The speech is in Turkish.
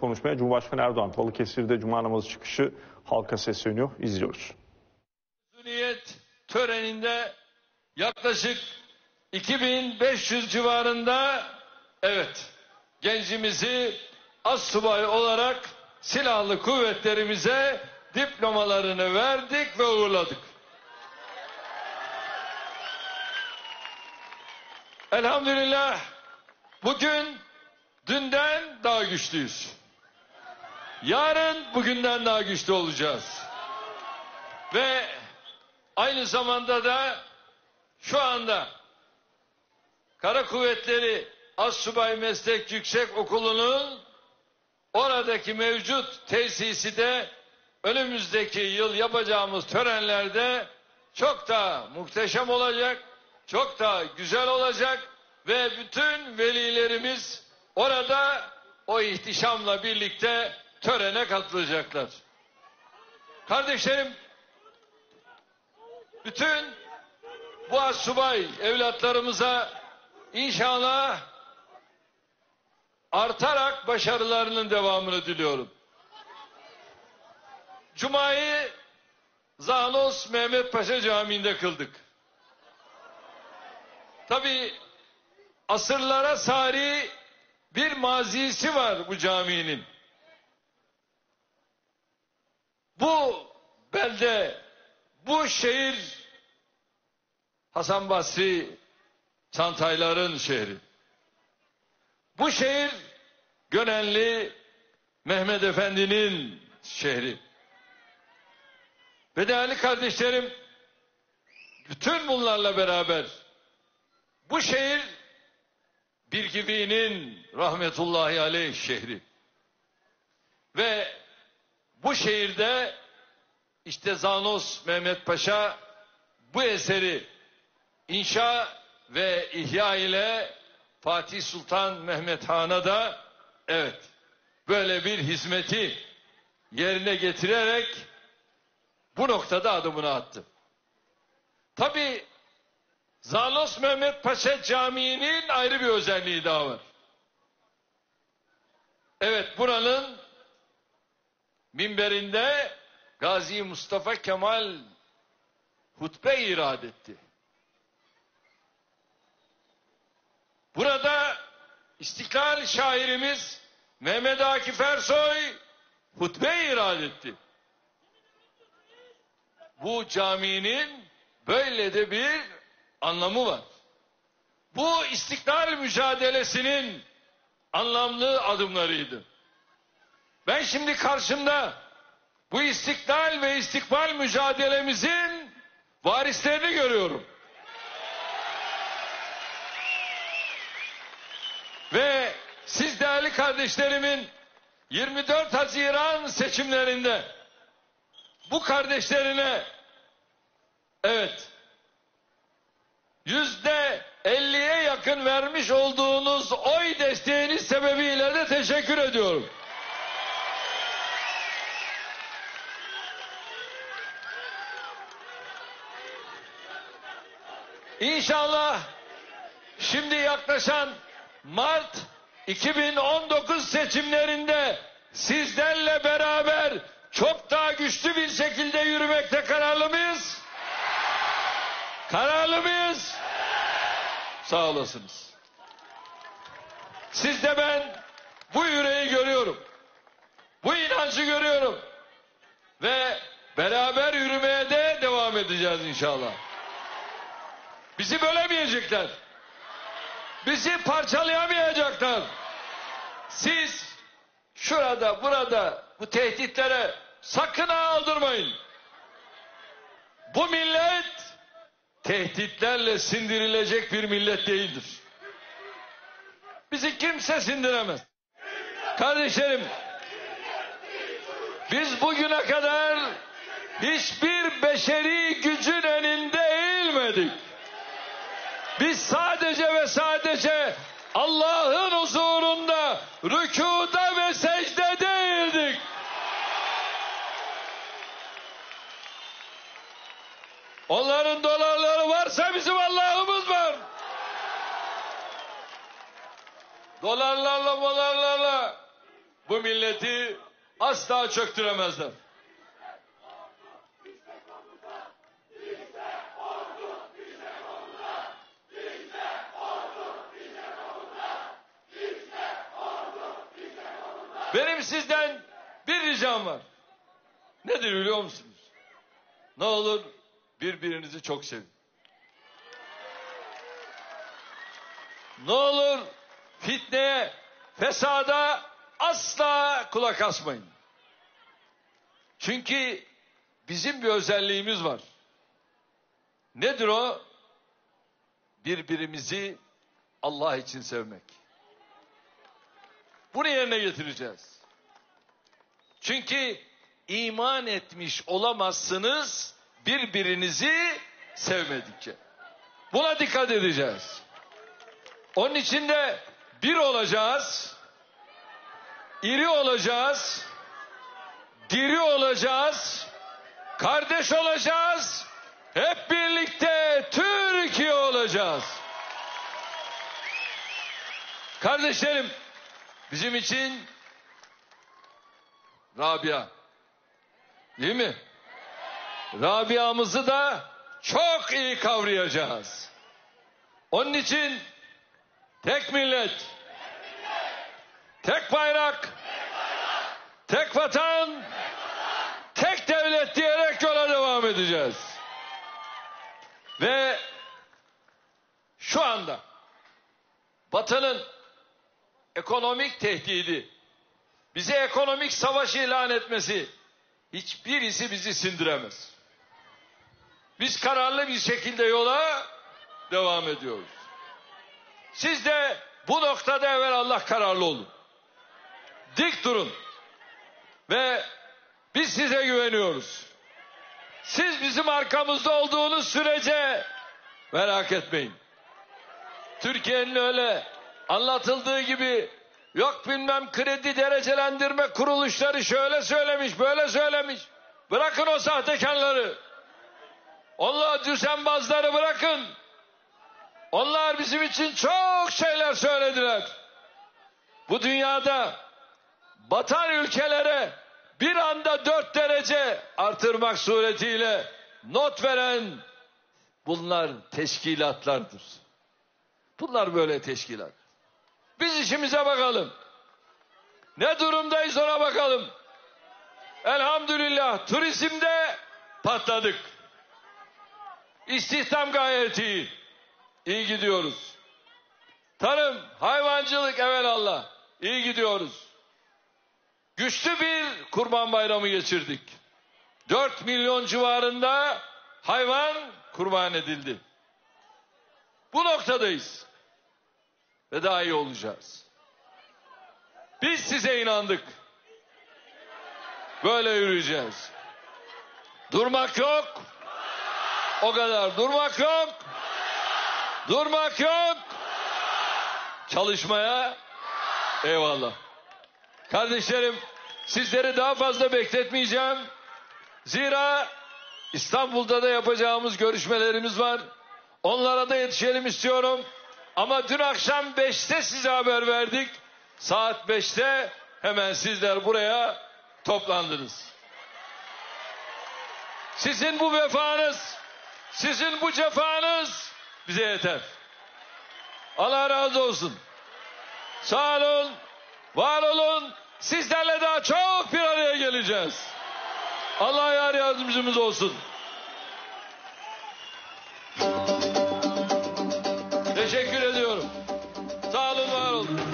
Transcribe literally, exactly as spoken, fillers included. Konuşmaya Cumhurbaşkanı Erdoğan Balıkesir'de cuma namazı çıkışı halka sesleniyor. İzliyoruz. Mezuniyet töreninde yaklaşık iki bin beş yüz civarında evet gencimizi assubay olarak silahlı kuvvetlerimize diplomalarını verdik ve uğurladık. Elhamdülillah bugün dünden daha güçlüyüz. Yarın bugünden daha güçlü olacağız. Ve aynı zamanda da şu anda Kara Kuvvetleri Assubay Meslek Yüksek Okulu'nun oradaki mevcut tesisi de önümüzdeki yıl yapacağımız törenlerde çok daha muhteşem olacak, çok daha güzel olacak ve bütün velilerimiz orada o ihtişamla birlikte törene katılacaklar. Kardeşlerim, bütün bu assubay evlatlarımıza inşallah artarak başarılarının devamını diliyorum. Cuma'yı Zağanos Mehmet Paşa Camii'nde kıldık. Tabii asırlara sari bir mazisi var bu caminin. Bu belde, bu şehir Hasan Basri Çantaylar'ın şehri. Bu şehir Gönelli Mehmet Efendi'nin şehri. Ve değerli kardeşlerim, bütün bunlarla beraber bu şehir Birgivi'nin rahmetullahi aleyh şehri. Ve bu şehirde işte Zağanos Mehmet Paşa bu eseri inşa ve ihya ile Fatih Sultan Mehmet Han'a da evet böyle bir hizmeti yerine getirerek bu noktada adımını attı. Tabii Zağanos Mehmet Paşa Camii'nin ayrı bir özelliği daha var. Evet, buranın minberinde Gazi Mustafa Kemal hutbe irad etti. Burada İstiklal şairimiz Mehmet Akif Ersoy hutbe irad etti. Bu caminin böyle de bir anlamı var. Bu istiklal mücadelesinin anlamlı adımlarıydı. Ben şimdi karşımda bu istiklal ve istikbal mücadelemizin varislerini görüyorum. Ve siz değerli kardeşlerimin yirmi dört Haziran seçimlerinde bu kardeşlerine evet Yüzde elliye yakın vermiş olduğunuz oy desteğiniz sebebiyle de teşekkür ediyorum. İnşallah şimdi yaklaşan Mart iki bin on dokuz seçimlerinde sizlerle beraber çok daha güçlü bir şekilde yürümekte kararlı mıyız? Kararlı mıyız? Sağ olasınız. Sizde ben bu yüreği görüyorum. Bu inancı görüyorum. Ve beraber yürümeye de devam edeceğiz inşallah. Bizi bölemeyecekler. Bizi parçalayamayacaklar. Siz şurada, burada bu tehditlere sakın aldırmayın. Bu millet tehditlerle sindirilecek bir millet değildir. Bizi kimse sindiremez. Kardeşlerim, biz bugüne kadar hiçbir beşeri gücün önünde eğilmedik. Biz sadece ve sadece Allah'ın huzurunda, rükuda ve secdede eğildik. Onların dolarları varsa bizim Allah'ımız var. Dolarlarla, dolarlarla bu milleti asla çöktüremezler. Benim sizden bir ricam var. Nedir biliyor musunuz? Ne olur birbirinizi çok sevin. Ne olur fitneye, fesada asla kulak asmayın. Çünkü bizim bir özelliğimiz var. Nedir o? Birbirimizi Allah için sevmek. Bunu yerine getireceğiz. Çünkü iman etmiş olamazsınız birbirinizi sevmedikçe. Buna dikkat edeceğiz. Onun için de bir olacağız, iri olacağız, diri olacağız, kardeş olacağız, hep birlikte Türkiye olacağız. Kardeşlerim, bizim için Rabia, değil mi? Rabia'mızı da çok iyi kavrayacağız. Onun için tek millet, tek, millet. Tek, bayrak. Tek bayrak, tek vatan, tek, vatan. Tek devlet diyerek yola devam edeceğiz. Ve şu anda Batı'nın ekonomik tehdidi, bize ekonomik savaş ilan etmesi hiçbirisi bizi sindiremez. Biz kararlı bir şekilde yola devam ediyoruz. Siz de bu noktada evvelallah kararlı olun. Dik durun. Ve biz size güveniyoruz. Siz bizim arkamızda olduğunuz sürece merak etmeyin. Türkiye'nin öyle anlatıldığı gibi yok bilmem kredi derecelendirme kuruluşları şöyle söylemiş, böyle söylemiş. Bırakın o sahtekarları. Allah düzenbazları bırakın. Onlar bizim için çok şeyler söylediler. Bu dünyada batan ülkelere bir anda dört derece artırmak suretiyle not veren bunlar teşkilatlardır. Bunlar böyle teşkilat. Biz işimize bakalım. Ne durumdayız ona bakalım. Elhamdülillah turizmde patladık. İstihdam gayet iyi. İyi gidiyoruz. Tarım, hayvancılık evelallah. İyi gidiyoruz. Güçlü bir Kurban Bayramı geçirdik. dört milyon civarında hayvan kurban edildi. Bu noktadayız. Ve daha iyi olacağız. Biz size inandık. Böyle yürüyeceğiz. Durmak yok. O kadar. Durmak yok. Durmak yok. Çalışmaya eyvallah. Kardeşlerim, sizleri daha fazla bekletmeyeceğim. Zira İstanbul'da da yapacağımız görüşmelerimiz var. Onlara da yetişelim istiyorum. Ama dün akşam beşte size haber verdik. Saat beşte hemen sizler buraya toplandınız. Sizin bu vefanız, sizin bu cefanız bize yeter. Allah razı olsun. Sağ olun, var olun. Sizlerle daha çok bir araya geleceğiz. Allah yar yardımcımız olsun. Teşekkür ediyorum. Sağ olun, var olun.